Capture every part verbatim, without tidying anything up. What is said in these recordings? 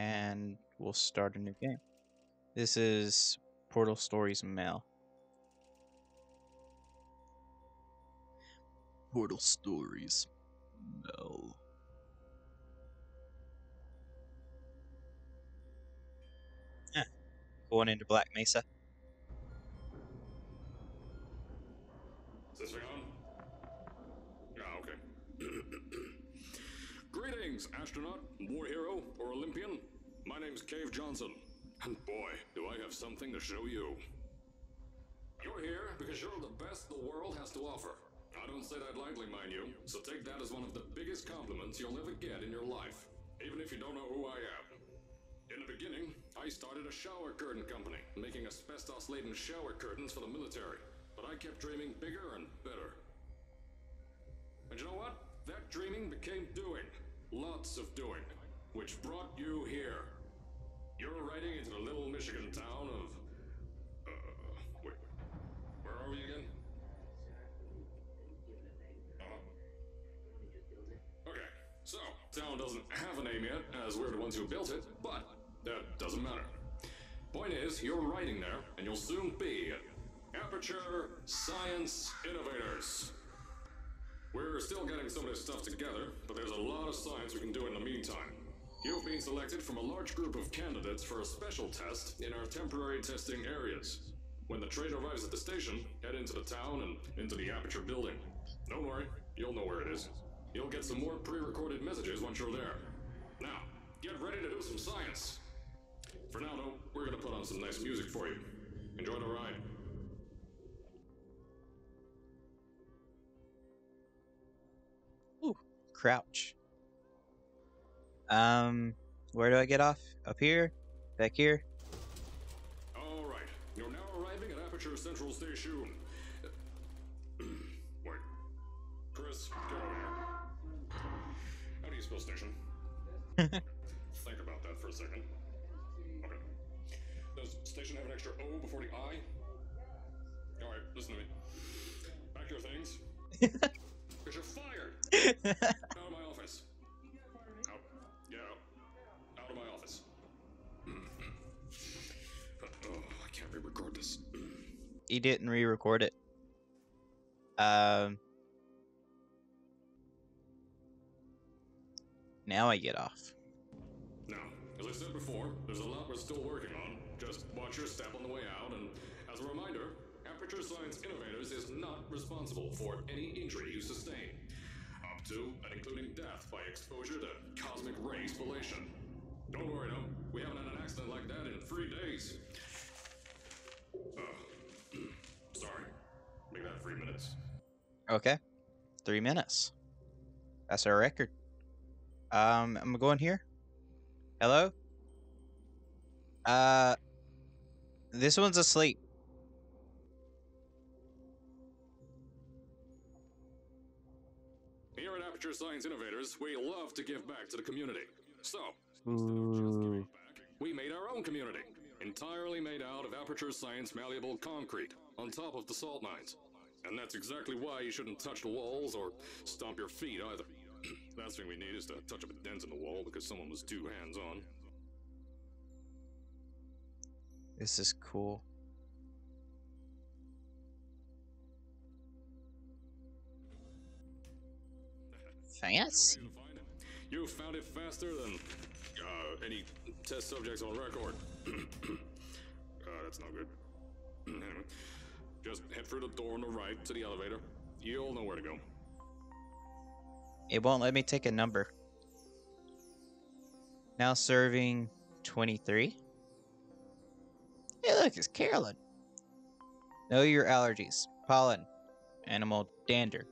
and we'll start a new game. This is Portal Stories Mel. Portal Stories Mel. Huh. Going into Black Mesa. Is this on? Yeah, okay. Greetings, astronaut, war hero, or Olympian. My name's Cave Johnson, and boy, do I have something to show you. You're here because you're the best the world has to offer. I don't say that lightly, mind you, so take that as one of the biggest compliments you'll ever get in your life, even if you don't know who I am. In the beginning, I started a shower curtain company, making asbestos-laden shower curtains for the military. But I kept dreaming bigger and better. And you know what? That dreaming became doing. Lots of doing. Which brought you here. You're riding into the little Michigan town of... Uh, wait. Where are we again? Uh-huh. Okay, so, town doesn't have a name yet, as we're the ones who built it, but that doesn't matter. Point is, you're riding there, and you'll soon be at Aperture Science Innovators. We're still getting some of this stuff together, but there's a lot of science we can do in the meantime. You've been selected from a large group of candidates for a special test in our temporary testing areas. When the train arrives at the station, head into the town and into the Aperture building. Don't worry, you'll know where it is. You'll get some more pre-recorded messages once you're there. Now, get ready to do some science. Fernando, we're gonna put on some nice music for you. Enjoy the ride. Crouch. Um, where do I get off? Up here? Back here? Alright, you're now arriving at Aperture Central Station. Wait. Chris, get over here. How do you spell station? Think about that for a second. Okay. Does station have an extra O before the I? Alright, listen to me. Pack your things. Because you're fired! Out of my office. Out. Yeah. Out of my office. Oh, I can't re-record this. He didn't re-record it. Um. Now I get off. Now, as I said before, there's a lot we're still working on. Just watch your step on the way out, and as a reminder, Aperture Science Innovators is not responsible for any injury you sustain, up to and including death by exposure to cosmic ray spallation. Don't worry though, we haven't had an accident like that in three days. Uh, sorry, make that three minutes. Okay, three minutes. That's our record. Um, I'm going here. Hello? Uh, this one's asleep. Aperture Science Innovators, we love to give back to the community. So, mm. we made our own community, entirely made out of Aperture Science malleable concrete on top of the salt mines. And that's exactly why you shouldn't touch the walls or stomp your feet either. Last thing we need is to touch up a dent in the wall because someone was too hands-on. This is cool. Fancy. You found it faster than uh, any test subjects on record. uh, that's not good. Anyway, just head through the door on the right to the elevator. You'll know where to go. It won't let me take a number. Now serving twenty-three. Hey, look, it's Carolyn. Know your allergies: pollen, animal dander,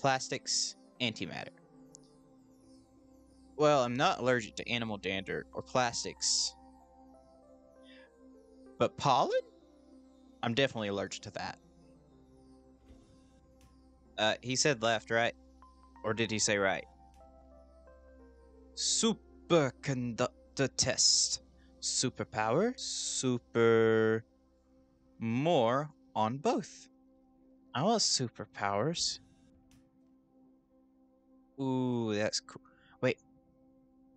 plastics, antimatter. Well, I'm not allergic to animal dander or plastics, but pollen? I'm definitely allergic to that. Uh, he said left, right? Or did he say right? Superconductor test. Superpower, super... more on both. I want superpowers. Ooh, that's cool. Wait,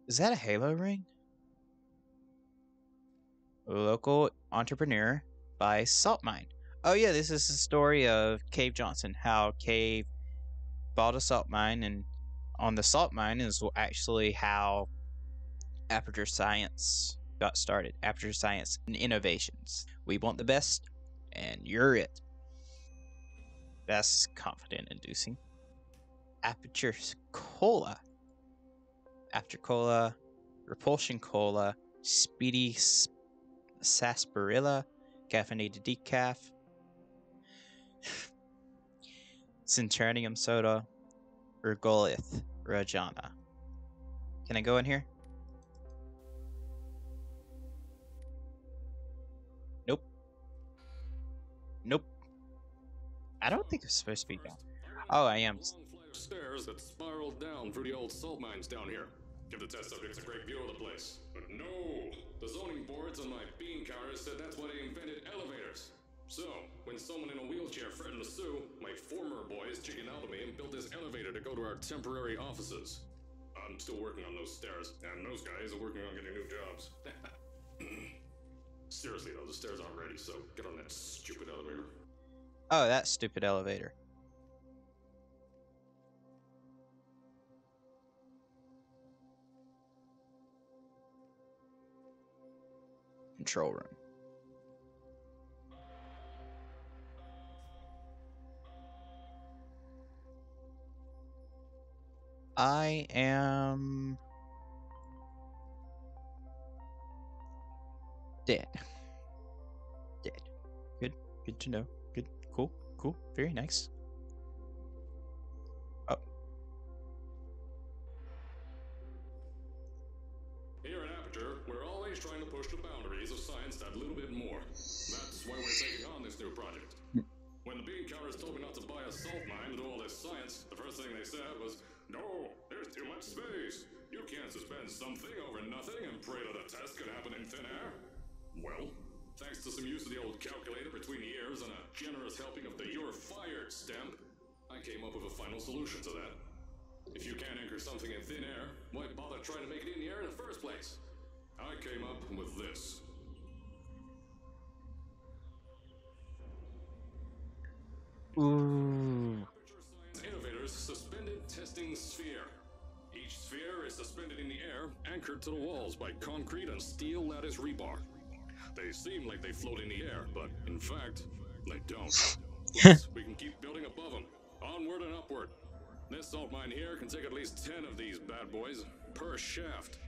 is that a halo ring? local entrepreneur by salt mine. Oh yeah, this is the story of Cave Johnson, how Cave bought a salt mine, and on the salt mine is actually how Aperture Science got started. Aperture Science and Innovations. We want the best, and you're it. That's confidence-inducing. Aperture Cola. Aperture Cola, Repulsion Cola, Speedy Sarsaparilla, Caffeinated Decaf, Centernium Soda, Urgolith, Rajana. Can I go in here? Nope. Nope. I don't think I'm supposed to be down. Oh, I am. Stairs that spiraled down through the old salt mines down here. Give the test subjects a great view of the place. But no! The zoning boards on my bean counters said that's why they invented elevators. So, when someone in a wheelchair threatened to sue, my former boys chickened out of me and built this elevator to go to our temporary offices. I'm still working on those stairs, and those guys are working on getting new jobs. Seriously though, the stairs aren't ready, so get on that stupid elevator. Oh, that stupid elevator. Control room. I am dead. Dead. Good. Good to know. Good. Cool. Cool. Very nice. Oh. Here at Aperture, we're always trying to push the boundaries of science that little bit more. That's why we're taking on this new project. When the bean counters told me not to buy a salt mine and do all this science, the first thing they said was, "No, there's too much space. You can't suspend something over nothing and pray that a test could happen in thin air." Well, thanks to some use of the old calculator between the ears and a generous helping of the "you're fired" stamp, I came up with a final solution to that. If you can't anchor something in thin air, why bother trying to make it in the air in the first place? I came up with this. Ooh. Innovators suspended testing sphere. Each sphere is suspended in the air, anchored to the walls by concrete and steel lattice rebar. They seem like they float in the air, but in fact, they don't. Plus, we can keep building above them, onward and upward. This salt mine here can take at least ten of these bad boys per shaft.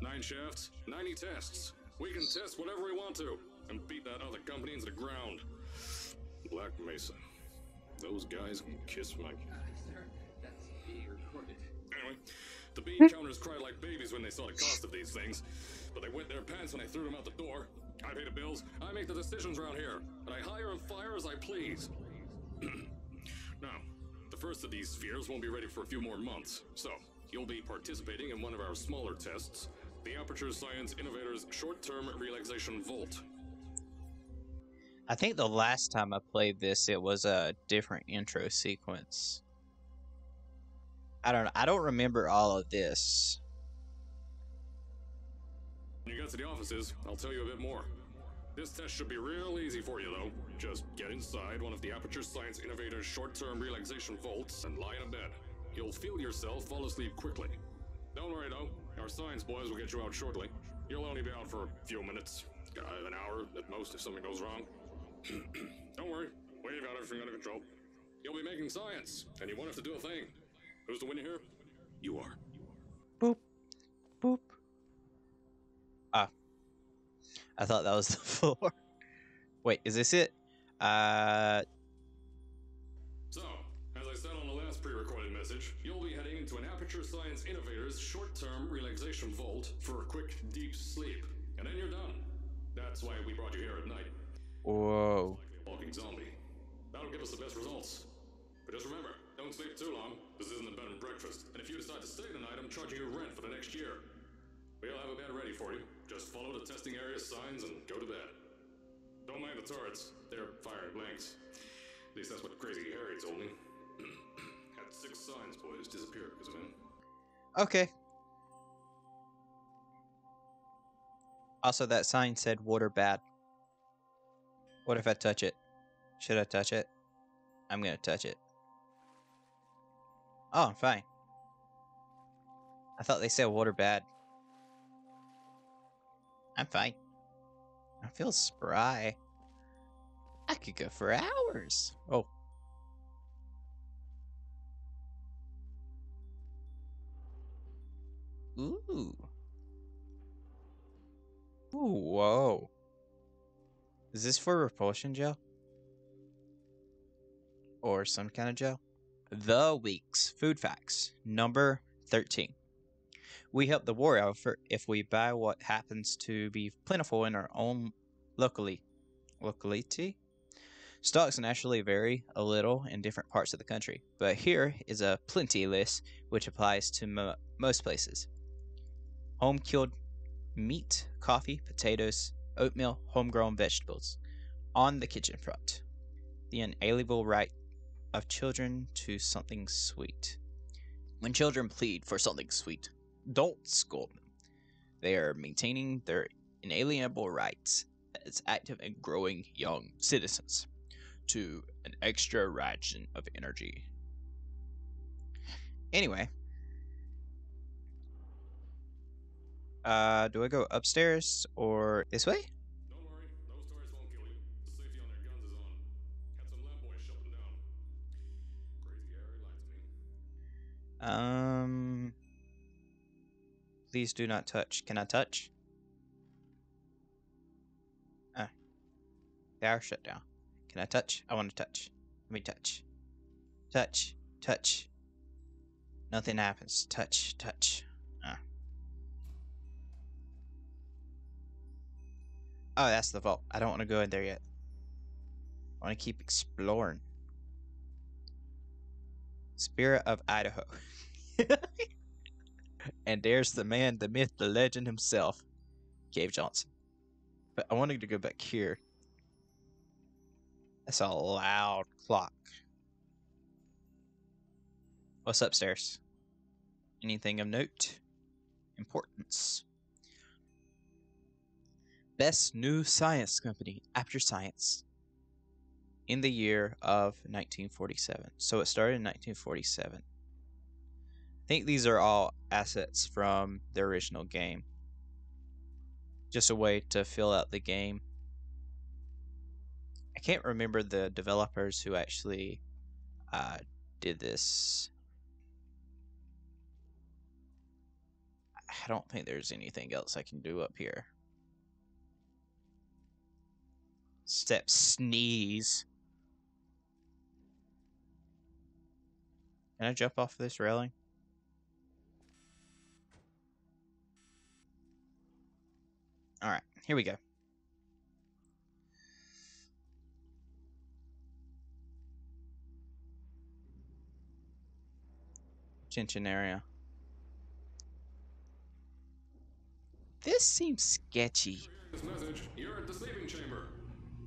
Nine shafts, ninety tests. We can test whatever we want to, and beat that other company into the ground. Black Mesa. Those guys can kiss my... Anyway, the bean counters cried like babies when they saw the cost of these things, but they wet their pants when I threw them out the door. I pay the bills, I make the decisions around here, and I hire and fire as I please. Now, the first of these spheres won't be ready for a few more months, so you'll be participating in one of our smaller tests, the Aperture Science Innovators Short-Term Relaxation Vault. I think the last time I played this, it was a different intro sequence. I don't know. I don't remember all of this. When you get to the offices, I'll tell you a bit more. This test should be real easy for you, though. Just get inside one of the Aperture Science Innovator's short-term relaxation vaults and lie in a bed. You'll feel yourself fall asleep quickly. Don't worry, though. Our science boys will get you out shortly. You'll only be out for a few minutes. Uh, an hour at most if something goes wrong. Don't worry, we've got everything under control. You'll be making science, and you won't have to do a thing. Who's the winner here? You are. Boop. Boop. Ah. I thought that was the floor. Wait, is this it? Uh... So, as I said on the last pre-recorded message, you'll be heading into an Aperture Science Innovator's short-term relaxation vault for a quick, deep sleep. And then you're done. That's why we brought you here at night. Whoa. Like a walking zombie. That'll give us the best results. But just remember, don't sleep too long. This isn't a bed and breakfast. And if you decide to stay tonight, I'm charging you rent for the next year. We'll have a bed ready for you. Just follow the testing area signs and go to bed. Don't mind the turrets. They're firing blanks. At least that's what Crazy Harry told me. Had six science boys disappear because of him. Okay. Also, that sign said water bad. What if I touch it? Should I touch it? I'm gonna touch it. Oh, I'm fine. I thought they said water bad. I'm fine. I feel spry. I could go for hours. Oh. Ooh. Ooh, whoa. Is this for repulsion gel? Or some kind of gel? The week's food facts, number thirteen. We help the war effort if we buy what happens to be plentiful in our own locally. locality. Stocks naturally vary a little in different parts of the country, but here is a plenty list which applies to mo most places. Home-killed meat, coffee, potatoes, oatmeal, homegrown vegetables. On the kitchen front, the inalienable right of children to something sweet. When children plead for something sweet, don't scold them. They are maintaining their inalienable rights as active and growing young citizens to an extra ration of energy. Anyway. Uh, do I go upstairs or this way? Don't worry, those tourists won't kill you. The safety on their guns is on. Had some lab boys shut them down. Crazy air reminds me. Um. Please do not touch. Can I touch? Ah. They are shut down. Can I touch? I want to touch. Let me touch. Touch. Touch. Nothing happens. Touch. Touch. Ah. Oh, that's the vault. I don't want to go in there yet. I want to keep exploring. Spirit of Idaho. And there's the man, the myth, the legend himself, Cave Johnson. But I wanted to go back here. That's a loud clock. What's upstairs? Anything of note? Importance. Best new science company, Aperture Science, in the year of nineteen forty-seven. So it started in nineteen forty-seven. I think these are all assets from the original game. Just a way to fill out the game. I can't remember the developers who actually uh, did this. I don't think there's anything else I can do up here. Step sneeze. Can I jump off this railing? All right, here we go. Tension area. This seems sketchy. This message, you're at the sleeping chamber.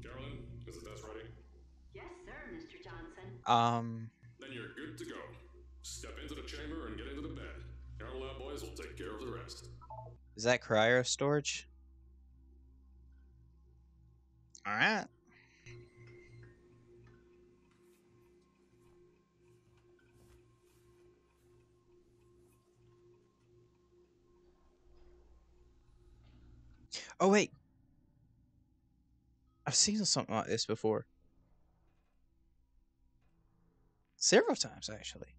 Carolyn, is the test ready? Yes, sir, Mister Johnson. Um. Then you're good to go. Step into the chamber and get into the bed. Our lab boys will take care of the rest. Is that cryo storage? All right. Oh, wait. I've seen something like this before. Several times, actually.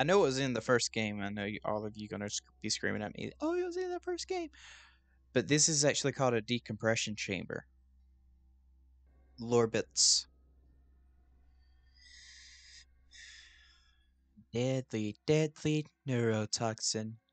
I know it was in the first game. I know you, all of you are going to be screaming at me, oh, it was in the first game. But this is actually called a decompression chamber. Lorbits. Deadly, deadly neurotoxin